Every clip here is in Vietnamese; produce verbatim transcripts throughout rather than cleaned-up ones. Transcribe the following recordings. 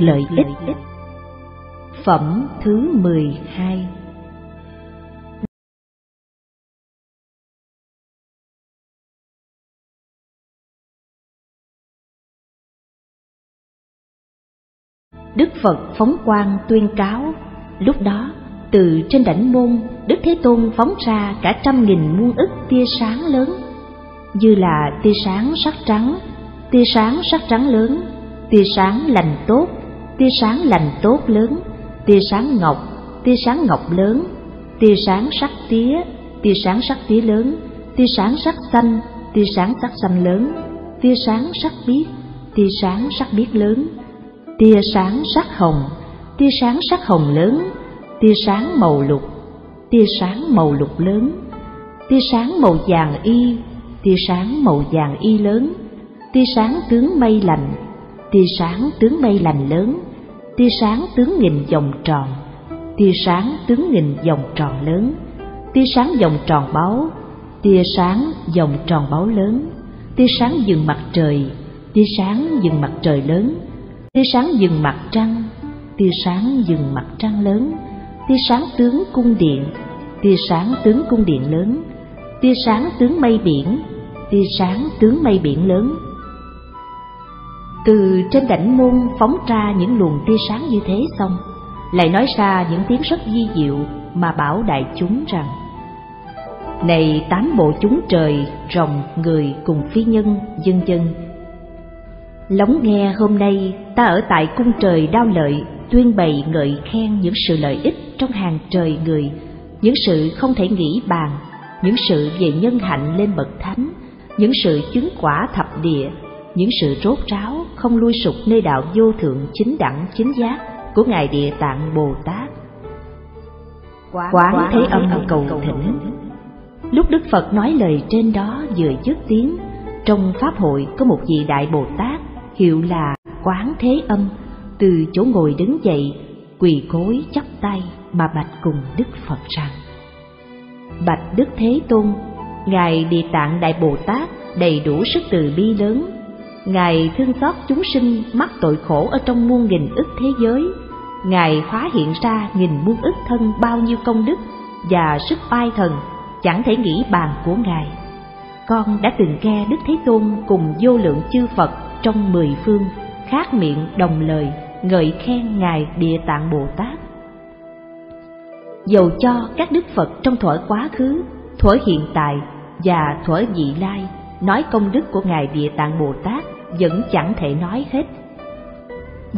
lợi ích. Phẩm thứ mười hai. Đức Phật phóng quang tuyên cáo. Lúc đó, từ trên đảnh môn, Đức Thế Tôn phóng ra cả trăm nghìn muôn ức tia sáng lớn, như là tia sáng sắc trắng, tia sáng sắc trắng lớn, tia sáng lành tốt, tia sáng lành tốt lớn, tia sáng ngọc, tia sáng ngọc lớn, tia sáng sắc tía, tia sáng sắc tía lớn, tia sáng sắc xanh, tia sáng sắc xanh lớn, tia sáng sắc biếc, tia sáng sắc biếc lớn, tia sáng sắc hồng, tia sáng sắc hồng lớn, tia sáng màu lục, tia sáng màu lục lớn, tia sáng màu vàng y, tia sáng màu vàng y lớn, tia sáng tướng mây lành, tia sáng tướng mây lành lớn, tia sáng tướng nghìn vòng tròn, tia sáng tướng nghìn vòng tròn lớn, tia sáng vòng tròn báu, tia sáng vòng tròn báu lớn, tia sáng dừng mặt trời, tia sáng dừng mặt trời lớn, tia sáng dừng mặt trăng, tia sáng dừng mặt trăng lớn, tia sáng tướng cung điện, tia sáng tướng cung điện lớn, tia sáng tướng mây biển, tia sáng tướng mây biển lớn. Từ trên đảnh môn phóng ra những luồng tia sáng như thế xong, lại nói ra những tiếng rất vi diệu mà bảo đại chúng rằng: Này tám bộ chúng trời, rồng, người cùng phi nhân, vân vân, lắng nghe hôm nay ta ở tại cung trời Đao Lợi tuyên bày ngợi khen những sự lợi ích trong hàng trời người, những sự không thể nghĩ bàn, những sự về nhân hạnh lên bậc thánh, những sự chứng quả thập địa, những sự rốt ráo không lui sụp nơi đạo vô thượng chính đẳng chính giác của Ngài Địa Tạng Bồ Tát. Quán, Quán Thế Âm cầu thỉnh. Lúc Đức Phật nói lời trên đó vừa dứt tiếng, trong pháp hội có một vị đại Bồ Tát hiệu là Quán Thế Âm, từ chỗ ngồi đứng dậy, quỳ gối chắp tay mà bạch cùng Đức Phật rằng: Bạch Đức Thế Tôn, Ngài Địa Tạng Đại Bồ Tát đầy đủ sức từ bi lớn, Ngài thương xót chúng sinh mắc tội khổ ở trong muôn nghìn ức thế giới, Ngài hóa hiện ra nghìn muôn ức thân bao nhiêu công đức và sức oai thần chẳng thể nghĩ bàn của Ngài. Con đã từng nghe Đức Thế Tôn cùng vô lượng chư Phật trong mười phương khác miệng đồng lời ngợi khen Ngài Địa Tạng Bồ Tát. Dầu cho các Đức Phật trong thuở quá khứ, thuở hiện tại và thuở vị lai nói công đức của Ngài Địa Tạng Bồ Tát vẫn chẳng thể nói hết.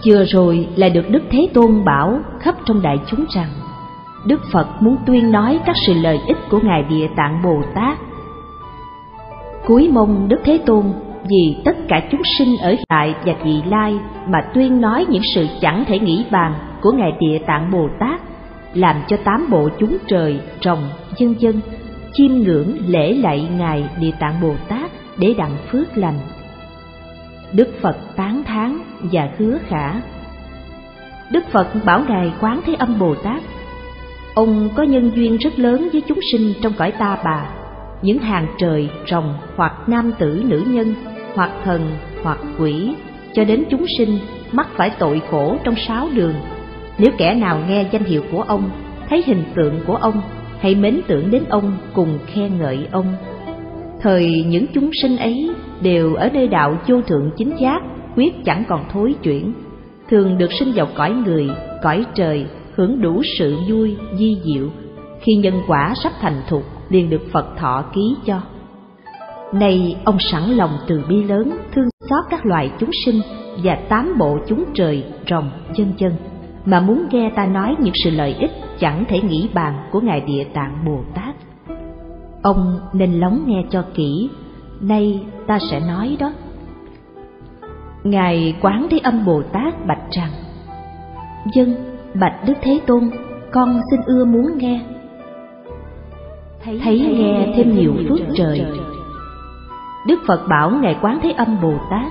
Vừa rồi là được Đức Thế Tôn bảo khắp trong đại chúng rằng Đức Phật muốn tuyên nói các sự lợi ích của Ngài Địa Tạng Bồ Tát. Cúi mong Đức Thế Tôn vì tất cả chúng sinh ở tại và vị lai mà tuyên nói những sự chẳng thể nghĩ bàn của Ngài Địa Tạng Bồ Tát, làm cho tám bộ chúng trời, rồng, vân vân chiêm ngưỡng lễ lạy Ngài Địa Tạng Bồ Tát để đặng phước lành. Đức Phật tán thán và hứa khả. Đức Phật bảo Ngài Quán Thế Âm Bồ Tát: Ông có nhân duyên rất lớn với chúng sinh trong cõi Ta Bà, những hàng trời, rồng, hoặc nam tử nữ nhân, hoặc thần, hoặc quỷ, cho đến chúng sinh mắc phải tội khổ trong sáu đường. Nếu kẻ nào nghe danh hiệu của ông, thấy hình tượng của ông, hãy mến tưởng đến ông cùng khen ngợi ông. Thời những chúng sinh ấy đều ở nơi đạo vô thượng chính giác, quyết chẳng còn thối chuyển, thường được sinh vào cõi người, cõi trời, hưởng đủ sự vui, vi diệu. Khi nhân quả sắp thành thục, liền được Phật thọ ký cho. Nay ông sẵn lòng từ bi lớn, thương xót các loài chúng sinh và tám bộ chúng trời, rồng, vân vân, mà muốn nghe ta nói những sự lợi ích chẳng thể nghĩ bàn của Ngài Địa Tạng Bồ Tát. Ông nên lắng nghe cho kỹ, nay ta sẽ nói đó. Ngài Quán Thế Âm Bồ Tát bạch rằng: Vâng, bạch Đức Thế Tôn, con xin ưa muốn nghe. Thấy, thấy nghe thêm nhiều phước trời. Đức Phật bảo Ngài Quán Thế Âm Bồ Tát: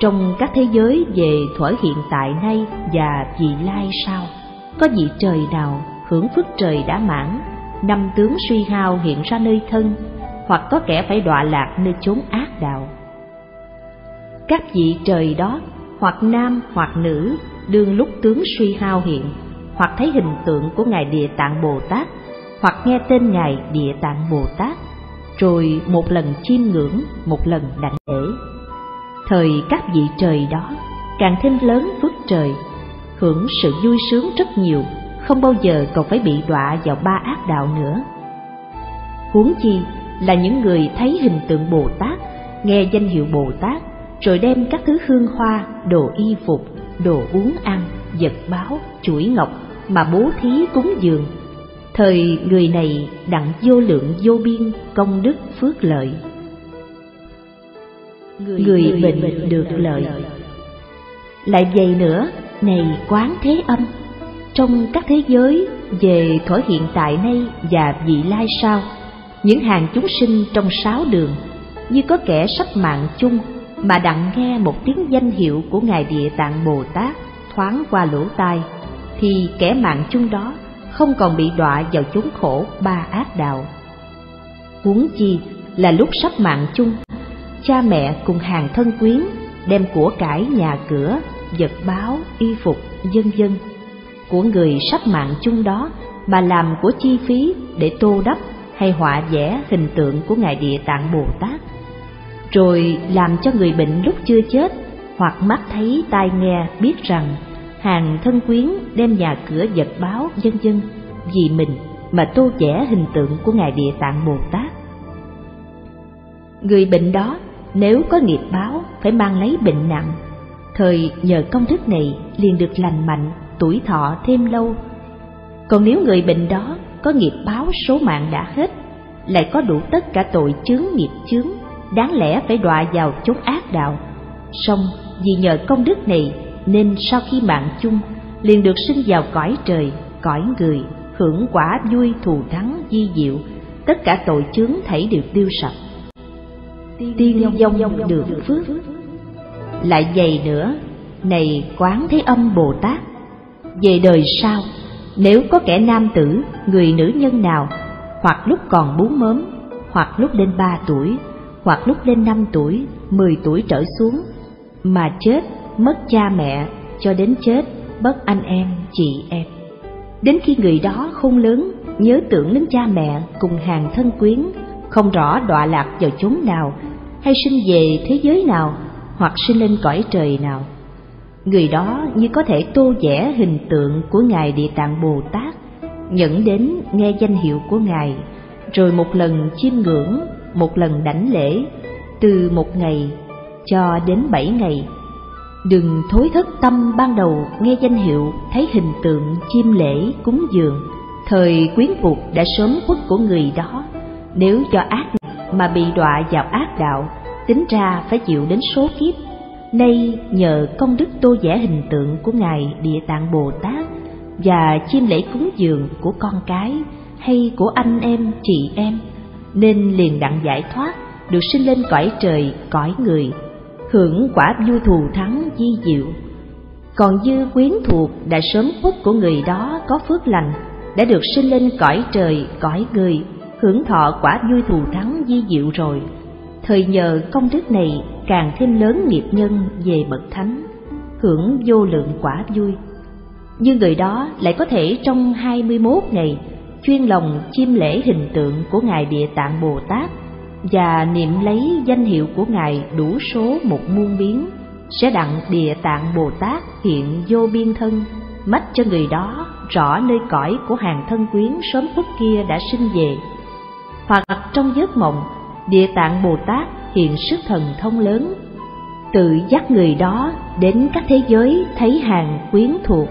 Trong các thế giới về thuở hiện tại nay và vị lai sau, có vị trời nào hưởng phước trời đã mãn, năm tướng suy hao hiện ra nơi thân, hoặc có kẻ phải đọa lạc nơi chốn ác đạo. Các vị trời đó, hoặc nam, hoặc nữ, đương lúc tướng suy hao hiện, hoặc thấy hình tượng của Ngài Địa Tạng Bồ Tát, hoặc nghe tên Ngài Địa Tạng Bồ Tát, rồi một lần chiêm ngưỡng, một lần đảnh lễ. Thời các vị trời đó càng thêm lớn phước trời, hưởng sự vui sướng rất nhiều, không bao giờ còn phải bị đọa vào ba ác đạo nữa. Huống chi là những người thấy hình tượng Bồ Tát, nghe danh hiệu Bồ Tát, rồi đem các thứ hương hoa, đồ y phục, đồ uống ăn, vật báo, chuỗi ngọc mà bố thí cúng dường, thời người này đặng vô lượng vô biên công đức phước lợi. Người bệnh được lợi. Lại vậy nữa, này Quán Thế Âm, trong các thế giới về thuở hiện tại nay và vị lai sau, những hàng chúng sinh trong sáu đường như có kẻ sắp mạng chung mà đặng nghe một tiếng danh hiệu của Ngài Địa Tạng Bồ Tát thoáng qua lỗ tai, thì kẻ mạng chung đó không còn bị đọa vào chốn khổ ba ác đạo. Huống chi là lúc sắp mạng chung, cha mẹ cùng hàng thân quyến đem của cải, nhà cửa, vật báo, y phục, vân vân của người sắp mạng chung đó mà làm của chi phí để tô đắp hay họa vẽ hình tượng của Ngài Địa Tạng Bồ Tát, rồi làm cho người bệnh lúc chưa chết hoặc mắt thấy tai nghe biết rằng hàng thân quyến đem nhà cửa, vật báo, vân vân vì mình mà tô vẽ hình tượng của Ngài Địa Tạng Bồ Tát. Người bệnh đó nếu có nghiệp báo phải mang lấy bệnh nặng, thời nhờ công đức này liền được lành mạnh, tuổi thọ thêm lâu. Còn nếu người bệnh đó có nghiệp báo số mạng đã hết, lại có đủ tất cả tội chướng nghiệp chướng, đáng lẽ phải đọa vào chốn ác đạo, song vì nhờ công đức này nên sau khi mạng chung liền được sinh vào cõi trời, cõi người, hưởng quả vui thù thắng vi diệu, tất cả tội chướng thảy đều tiêu sạch. Tiên dông được phước. Lại vậy nữa, này Quán Thế Âm Bồ Tát, về đời sau, nếu có kẻ nam tử, người nữ nhân nào, hoặc lúc còn bú mớm, hoặc lúc lên ba tuổi, hoặc lúc lên năm tuổi, mười tuổi trở xuống, mà chết, mất cha mẹ, cho đến chết, bất anh em, chị em, đến khi người đó khôn lớn, nhớ tưởng đến cha mẹ cùng hàng thân quyến, không rõ đọa lạc vào chốn nào, hay sinh về thế giới nào, hoặc sinh lên cõi trời nào, người đó như có thể tô vẽ hình tượng của Ngài Địa Tạng Bồ Tát, nhẫn đến nghe danh hiệu của Ngài, rồi một lần chiêm ngưỡng, một lần đảnh lễ, từ một ngày cho đến bảy ngày. Đừng thối thất tâm ban đầu nghe danh hiệu, thấy hình tượng, chiêm lễ, cúng dường, thời quyến phục đã sớm khuất của người đó, nếu do ác mà bị đọa vào ác đạo, tính ra phải chịu đến số kiếp. Nay nhờ công đức tô vẽ hình tượng của Ngài Địa Tạng Bồ Tát và chiêm lễ cúng dường của con cái hay của anh em, chị em, nên liền đặng giải thoát, được sinh lên cõi trời, cõi người, hưởng quả vui thù thắng vi diệu. Còn dư quyến thuộc đã sớm khuất của người đó có phước lành, đã được sinh lên cõi trời, cõi người, hưởng thọ quả vui thù thắng vi diệu rồi, thời nhờ công đức này càng thêm lớn nghiệp nhân về bậc thánh, hưởng vô lượng quả vui. Nhưng người đó lại có thể trong hai mươi mốt ngày chuyên lòng chiêm lễ hình tượng của Ngài Địa Tạng Bồ Tát và niệm lấy danh hiệu của Ngài đủ số một muôn biến, sẽ đặng Địa Tạng Bồ Tát hiện vô biên thân, mách cho người đó rõ nơi cõi của hàng thân quyến sớm phút kia đã sinh về. Hoặc trong giấc mộng, Địa Tạng Bồ Tát hiện sức thần thông lớn, tự dắt người đó đến các thế giới thấy hàng quyến thuộc.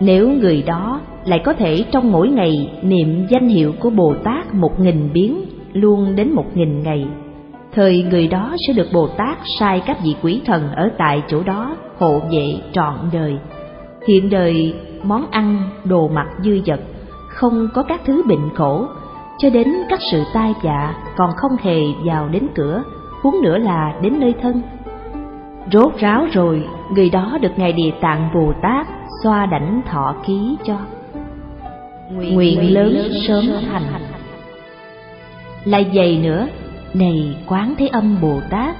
Nếu người đó lại có thể trong mỗi ngày niệm danh hiệu của Bồ Tát một nghìn biến, luôn đến một nghìn ngày, thời người đó sẽ được Bồ Tát sai các vị quỷ thần ở tại chỗ đó hộ vệ trọn đời. Hiện đời món ăn, đồ mặc dư dật, không có các thứ bệnh khổ, cho đến các sự tai vạ còn không hề vào đến cửa, huống nữa là đến nơi thân. Rốt ráo rồi, người đó được Ngài Địa Tạng Bồ Tát xoa đảnh thọ ký cho. Nguyện, Nguyện lớn, lớn sớm thành. Lại vậy nữa, này Quán Thế Âm Bồ Tát,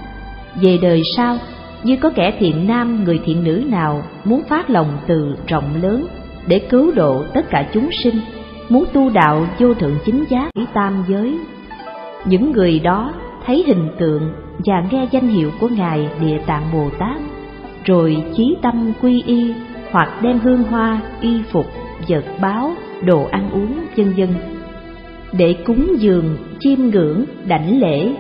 về đời sau, như có kẻ thiện nam người thiện nữ nào muốn phát lòng từ rộng lớn để cứu độ tất cả chúng sinh, muốn tu đạo vô thượng chính giác ý tam giới, những người đó thấy hình tượng và nghe danh hiệu của Ngài Địa Tạng Bồ Tát, rồi chí tâm quy y hoặc đem hương hoa, y phục, vật báo, đồ ăn uống vân vân để cúng dường, chiêm ngưỡng, đảnh lễ.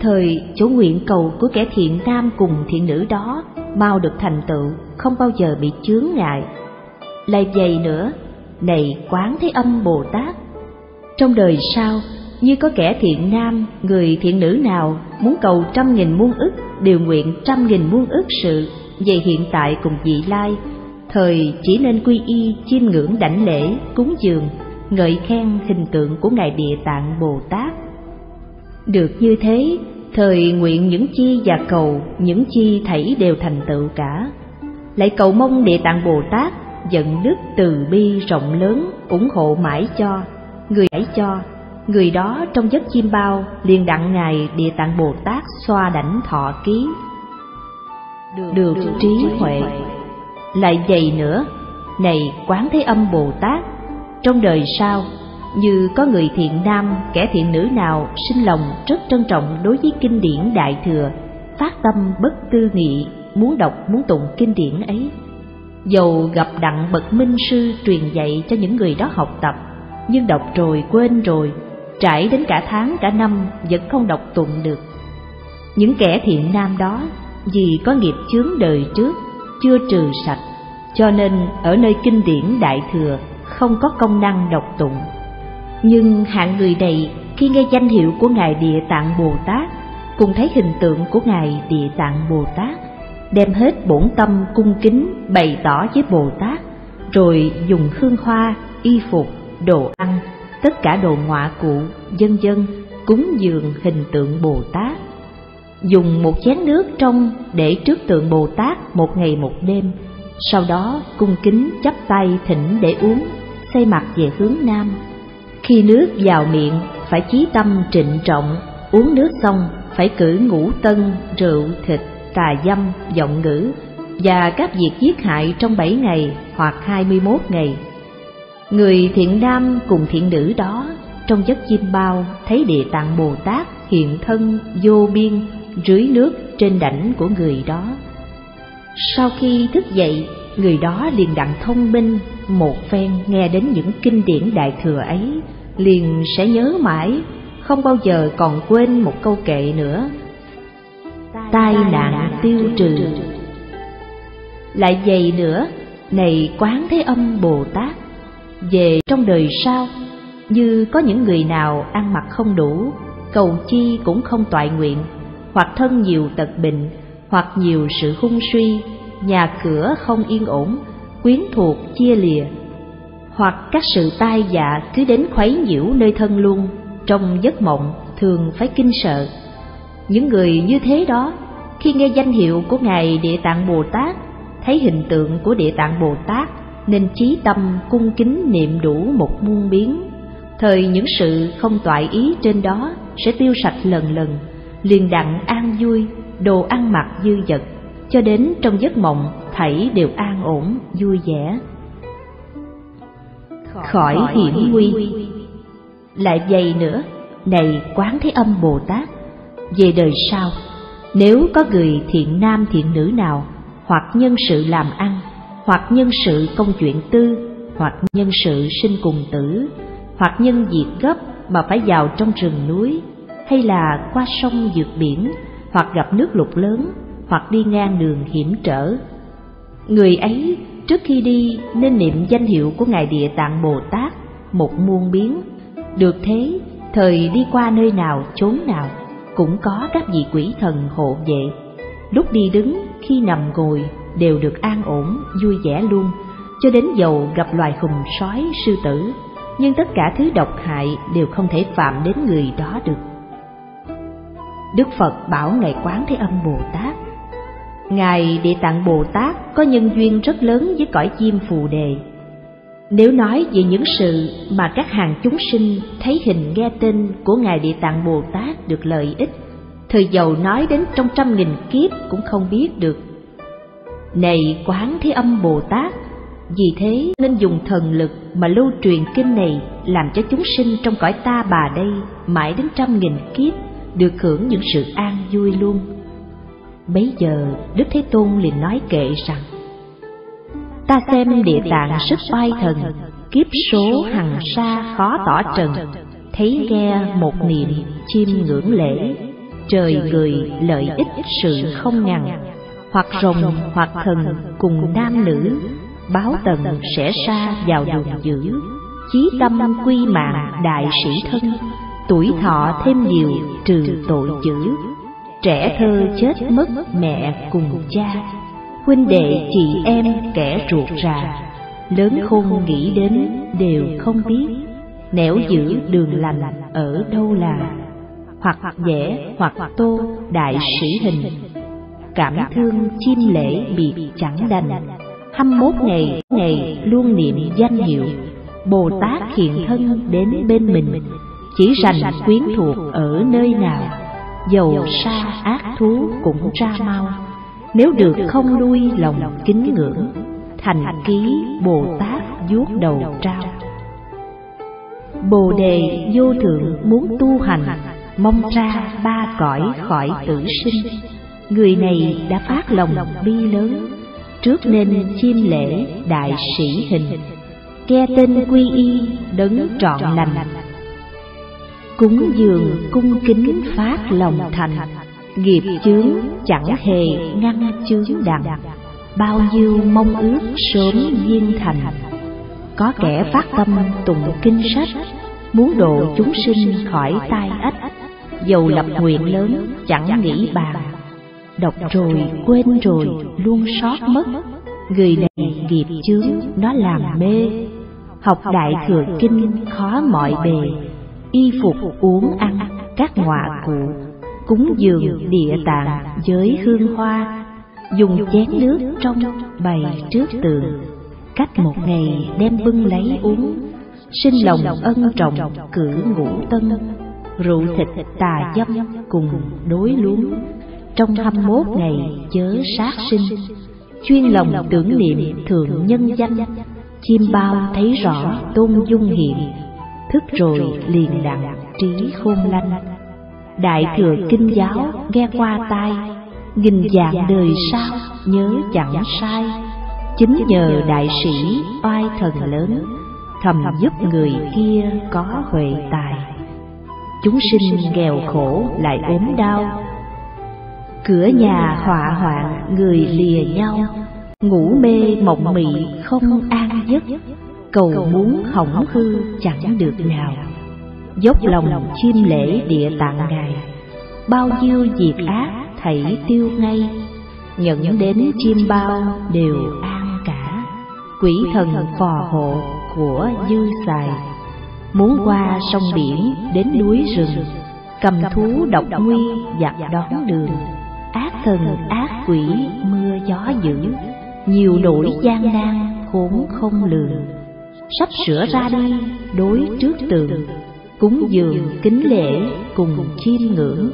Thời chỗ nguyện cầu của kẻ thiện nam cùng thiện nữ đó mau được thành tựu, không bao giờ bị chướng ngại. Lại vậy nữa, này Quán Thế Âm Bồ Tát, trong đời sau như có kẻ thiện nam người thiện nữ nào muốn cầu trăm nghìn muôn ức, điều nguyện trăm nghìn muôn ức sự về hiện tại cùng vị lai, thời chỉ nên quy y, chiêm ngưỡng, đảnh lễ, cúng dường, ngợi khen hình tượng của Ngài Địa Tạng Bồ Tát. Được như thế, thời nguyện những chi và cầu những chi thảy đều thành tựu cả. Lại cầu mong Địa Tạng Bồ Tát dẫn đức từ bi rộng lớn ủng hộ mãi cho người ấy, cho người đó trong giấc chiêm bao liền đặng Ngài Địa Tạng Bồ Tát xoa đảnh thọ ký, được, được trí huệ. Lại vậy nữa, này Quán Thế Âm Bồ Tát, trong đời sau như có người thiện nam kẻ thiện nữ nào sinh lòng rất trân trọng đối với kinh điển Đại Thừa, phát tâm bất tư nghị muốn đọc muốn tụng kinh điển ấy, dầu gặp đặng bậc minh sư truyền dạy cho những người đó học tập, nhưng đọc rồi quên rồi, trải đến cả tháng cả năm vẫn không đọc tụng được. Những kẻ thiện nam đó vì có nghiệp chướng đời trước chưa trừ sạch, cho nên ở nơi kinh điển Đại Thừa không có công năng đọc tụng. Nhưng hạng người này khi nghe danh hiệu của Ngài Địa Tạng Bồ Tát, cùng thấy hình tượng của Ngài Địa Tạng Bồ Tát, đem hết bổn tâm cung kính bày tỏ với Bồ Tát, rồi dùng hương hoa, y phục, đồ ăn, tất cả đồ ngoạ cụ, vân vân cúng dường hình tượng Bồ Tát. Dùng một chén nước trong để trước tượng Bồ Tát một ngày một đêm, sau đó cung kính chắp tay thỉnh để uống, xoay mặt về hướng nam. Khi nước vào miệng phải chí tâm trịnh trọng, uống nước xong phải cử ngũ tân, rượu, thịt, tà dâm, vọng ngữ và các việc giết hại trong bảy ngày hoặc hai mươi mốt ngày. Người thiện nam cùng thiện nữ đó trong giấc chiêm bao thấy Địa Tạng Bồ Tát hiện thân vô biên rưới nước trên đảnh của người đó. Sau khi thức dậy, người đó liền đặng thông minh một phen, nghe đến những kinh điển Đại Thừa ấy liền sẽ nhớ mãi, không bao giờ còn quên một câu kệ nữa: tai nạn tiêu trừ. Lại vậy nữa, này Quán Thế Âm Bồ Tát, về trong đời sau như có những người nào ăn mặc không đủ, cầu chi cũng không toại nguyện, hoặc thân nhiều tật bệnh, hoặc nhiều sự hung suy, nhà cửa không yên ổn, quyến thuộc chia lìa, hoặc các sự tai dạ cứ đến khuấy nhiễu nơi thân luôn, trong giấc mộng thường phải kinh sợ. Những người như thế đó khi nghe danh hiệu của Ngài Địa Tạng Bồ Tát, thấy hình tượng của Địa Tạng Bồ Tát nên chí tâm cung kính niệm đủ một muôn biến, thời những sự không toại ý trên đó sẽ tiêu sạch lần lần, liền đặng an vui, đồ ăn mặc dư dật, cho đến trong giấc mộng thảy đều an ổn vui vẻ, khỏi hiểm nguy. Lại vậy nữa, này Quán Thế Âm Bồ Tát, về đời sau nếu có người thiện nam thiện nữ nào hoặc nhân sự làm ăn, hoặc nhân sự công chuyện tư, hoặc nhân sự sinh cùng tử, hoặc nhân việc gấp mà phải vào trong rừng núi, hay là qua sông vượt biển, hoặc gặp nước lụt lớn, hoặc đi ngang đường hiểm trở, người ấy trước khi đi nên niệm danh hiệu của Ngài Địa Tạng Bồ Tát một muôn biến. Được thế, thời đi qua nơi nào chốn nào cũng có các vị quỷ thần hộ vệ, lúc đi đứng khi nằm ngồi đều được an ổn vui vẻ luôn, cho đến dầu gặp loài hùng sói sư tử, nhưng tất cả thứ độc hại đều không thể phạm đến người đó được. Đức Phật bảo Ngài Quán Thế Âm Bồ Tát, Ngài Địa Tạng Bồ Tát có nhân duyên rất lớn với cõi Diêm Phù Đề. Nếu nói về những sự mà các hàng chúng sinh thấy hình nghe tên của Ngài Địa Tạng Bồ Tát được lợi ích, thời giàu nói đến trong trăm nghìn kiếp cũng không biết được. Này Quán Thế Âm Bồ Tát, vì thế nên dùng thần lực mà lưu truyền kinh này, làm cho chúng sinh trong cõi ta bà đây mãi đến trăm nghìn kiếp được hưởng những sự an vui luôn. Bấy giờ Đức Thế Tôn liền nói kệ rằng: Ta xem Địa Tạng sức oai thần, kiếp số hằng sa khó tỏ trần. Thấy nghe một niệm chiêm ngưỡng lễ, trời người lợi ích sự không ngần. Hoặc rồng hoặc thần cùng nam nữ, báo tận sẽ sa vào đường dữ. Chí tâm quy mạng đại sĩ thân, tuổi thọ thêm nhiều trừ tội dữ. Trẻ thơ chết mất mẹ cùng cha, huynh đệ chị em kẻ ruột rà. Lớn khôn nghĩ đến đều không biết, nẻo giữ đường lành ở đâu là. Hoặc vẽ hoặc tô đại sĩ hình, cảm thương chim lễ biệt chẳng đành. Hăm mốt ngày ngày luôn niệm danh hiệu, Bồ Tát hiện thân đến bên mình. Chỉ rành quyến thuộc ở nơi nào, dầu sa ác thú cũng ra mau. Nếu được không nuôi lòng kính ngưỡng, thành ký Bồ Tát vuốt đầu trao. Bồ đề vô thượng muốn tu hành, mong ra ba cõi khỏi tử sinh. Người này đã phát lòng bi lớn, trước nên chiêm lễ đại sĩ hình. Nghe tên quy y đấng trọn lành, cúng dường cung kính phát lòng thành. Nghiệp chướng chẳng hề ngăn chướng đặng, bao nhiêu mong ước sớm viên thành. Có kẻ phát tâm tụng kinh sách, muốn độ chúng sinh khỏi tai ách. Dầu lập nguyện lớn chẳng nghĩ bàn, đọc rồi quên rồi luôn sót mất. Người này nghiệp chướng nó làm mê, học đại thừa kinh khó mọi bề. Y phục uống ăn các ngọa cụ, cúng dường Địa Tạng với hương hoa. Dùng chén nước trong bày trước tường, cách một ngày đem bưng lấy uống. Sinh lòng ân trọng cử ngũ tân, rượu thịt tà dâm cùng đối luống. Trong hăm mốt ngày chớ sát sinh, chuyên lòng tưởng niệm thượng nhân danh. Chim bao thấy rõ tôn dung hiện, thức rồi liền đặng trí khôn lanh. Đại thừa kinh giáo nghe qua tai, nghìn dạng đời sao nhớ chẳng sai. Chính nhờ đại sĩ oai thần lớn, thầm giúp người kia có huệ tài. Chúng sinh nghèo khổ lại ốm đau, cửa nhà họa hoạn người lìa nhau. Ngủ mê mộng mị không an giấc, cầu muốn hỏng hư chẳng được nào. Dốc lòng chiêm lễ Địa Tạng ngài, bao nhiêu việc ác thảy tiêu ngay. Nhận đến chiêm bao đều an cả, quỷ thần phò hộ của dư xài. Muốn qua sông biển đến núi rừng, cầm thú độc nguy giặc đón đường. Ác thần ác quỷ mưa gió dữ, nhiều nỗi gian nan khốn không lường. Sắp sửa ra đi đối trước tường, cúng dường kính lễ cùng chiêm ngưỡng.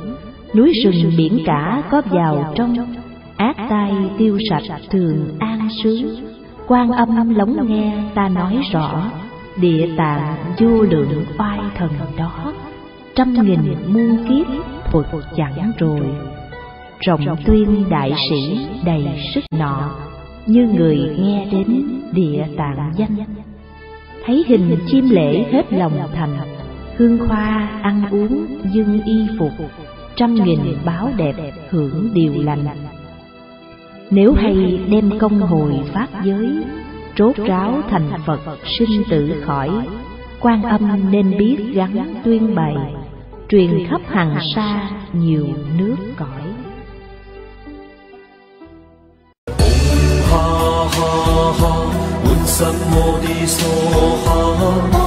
Núi rừng biển cả có vào trong, ác tai tiêu sạch thường an sướng. Quan Âm lắng nghe ta nói rõ, Địa Tạng vô lượng oai thần đó. Trăm nghìn muôn kiếp phục chẳng rồi, rộng tuyên đại sĩ đầy sức nọ. Như người nghe đến Địa Tạng danh, thấy hình chiêm lễ hết lòng thành. Hương hoa ăn uống dưng y phục, trăm nghìn báo đẹp hưởng điều lành. Nếu hay đem công hồi phát giới, trốt ráo thành Phật sinh tử khỏi. Quan Âm nên biết gắn tuyên bày, truyền khắp hằng sa nhiều nước cõi. Ha ha ha, un sam mô đi so ha.